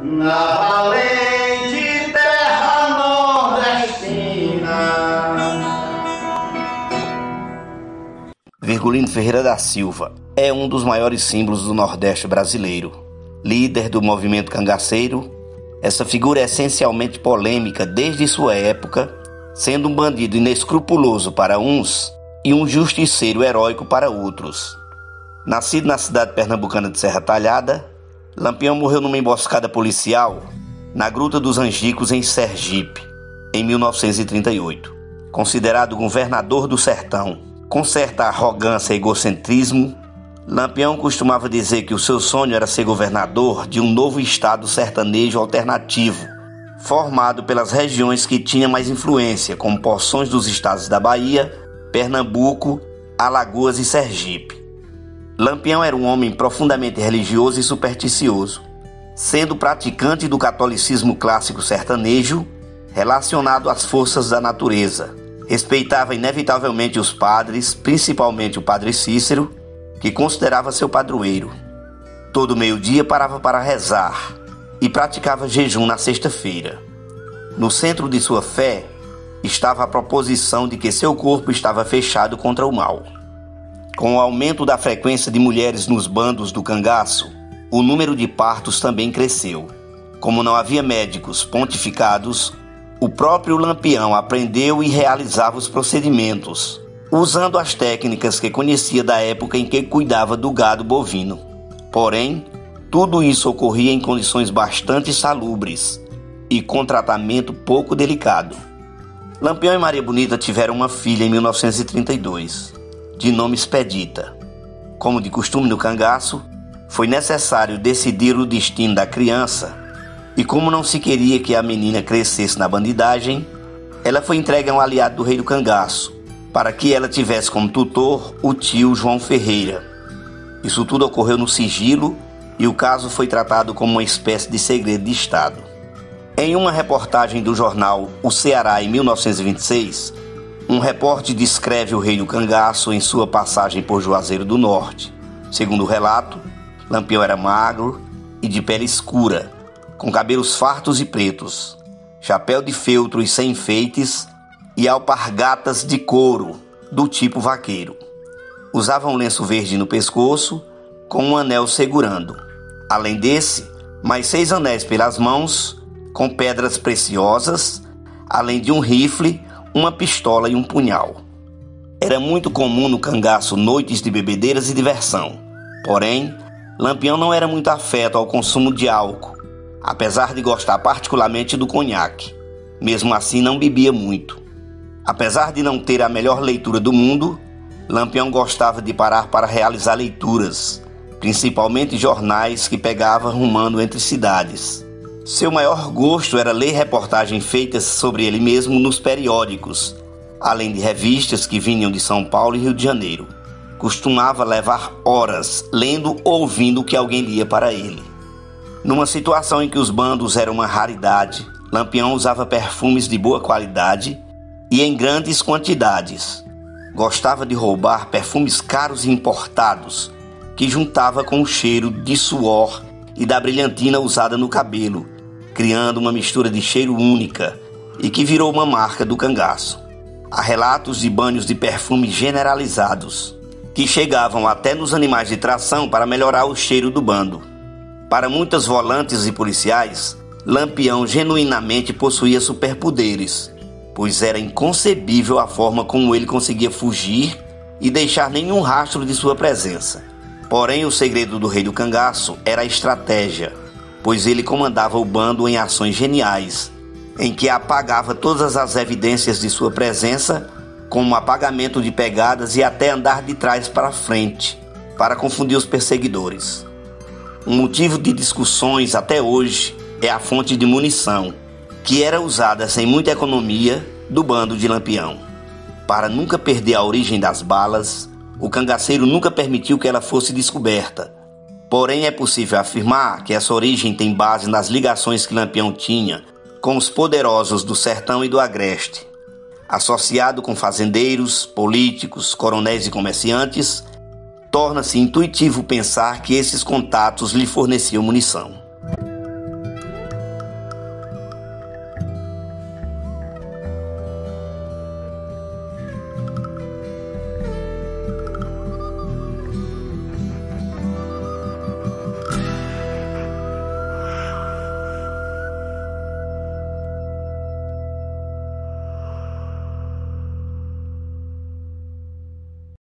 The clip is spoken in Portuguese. na valente terra nordestina. Virgulino Ferreira da Silva é um dos maiores símbolos do Nordeste brasileiro. Líder do movimento cangaceiro, essa figura é essencialmente polêmica desde sua época, sendo um bandido inescrupuloso para uns e um justiceiro heróico para outros. Nascido na cidade pernambucana de Serra Talhada, Lampião morreu numa emboscada policial na Gruta dos Angicos, em Sergipe, em 1938. Considerado governador do sertão, com certa arrogância e egocentrismo, Lampião costumava dizer que o seu sonho era ser governador de um novo estado sertanejo alternativo, formado pelas regiões que tinha mais influência, como porções dos estados da Bahia, Pernambuco, Alagoas e Sergipe. Lampião era um homem profundamente religioso e supersticioso, sendo praticante do catolicismo clássico sertanejo relacionado às forças da natureza. Respeitava inevitavelmente os padres, principalmente o padre Cícero, que considerava seu padroeiro. Todo meio-dia parava para rezar e praticava jejum na sexta-feira. No centro de sua fé estava a proposição de que seu corpo estava fechado contra o mal. Com o aumento da frequência de mulheres nos bandos do cangaço, o número de partos também cresceu. Como não havia médicos pontificados, o próprio Lampião aprendeu e realizava os procedimentos, usando as técnicas que conhecia da época em que cuidava do gado bovino. Porém, tudo isso ocorria em condições bastante insalubres e com tratamento pouco delicado. Lampião e Maria Bonita tiveram uma filha em 1932, de nome Expedita. Como de costume no cangaço, foi necessário decidir o destino da criança, e como não se queria que a menina crescesse na bandidagem, ela foi entregue a um aliado do rei do cangaço, para que ela tivesse como tutor o tio João Ferreira. Isso tudo ocorreu no sigilo e o caso foi tratado como uma espécie de segredo de Estado. Em uma reportagem do jornal O Ceará, em 1926, um repórter descreve o rei do cangaço em sua passagem por Juazeiro do Norte. Segundo o relato, Lampião era magro e de pele escura, com cabelos fartos e pretos, chapéu de feltro e sem enfeites e alpargatas de couro, do tipo vaqueiro. Usava um lenço verde no pescoço, com um anel segurando. Além desse, mais 6 anéis pelas mãos, com pedras preciosas, além de um rifle, uma pistola e um punhal. Era muito comum no cangaço noites de bebedeiras e diversão. Porém, Lampião não era muito afeto ao consumo de álcool, apesar de gostar particularmente do conhaque. Mesmo assim, não bebia muito. Apesar de não ter a melhor leitura do mundo, Lampião gostava de parar para realizar leituras, principalmente jornais que pegava rumando entre cidades. Seu maior gosto era ler reportagens feitas sobre ele mesmo nos periódicos, além de revistas que vinham de São Paulo e Rio de Janeiro. Costumava levar horas lendo ou ouvindo o que alguém lia para ele. Numa situação em que os bandos eram uma raridade, Lampião usava perfumes de boa qualidade e em grandes quantidades. Gostava de roubar perfumes caros e importados, que juntava com o cheiro de suor e da brilhantina usada no cabelo, criando uma mistura de cheiro única e que virou uma marca do cangaço. Há relatos de banhos de perfume generalizados, que chegavam até nos animais de tração para melhorar o cheiro do bando. Para muitas volantes e policiais, Lampião genuinamente possuía superpoderes, pois era inconcebível a forma como ele conseguia fugir e deixar nenhum rastro de sua presença. Porém, o segredo do rei do cangaço era a estratégia, pois ele comandava o bando em ações geniais, em que apagava todas as evidências de sua presença, como apagamento de pegadas e até andar de trás para frente, para confundir os perseguidores. Um motivo de discussões até hoje é a fonte de munição, que era usada sem muita economia do bando de Lampião. Para nunca perder a origem das balas, o cangaceiro nunca permitiu que ela fosse descoberta. Porém, é possível afirmar que essa origem tem base nas ligações que Lampião tinha com os poderosos do sertão e do agreste. Associado com fazendeiros, políticos, coronéis e comerciantes, torna-se intuitivo pensar que esses contatos lhe forneciam munição.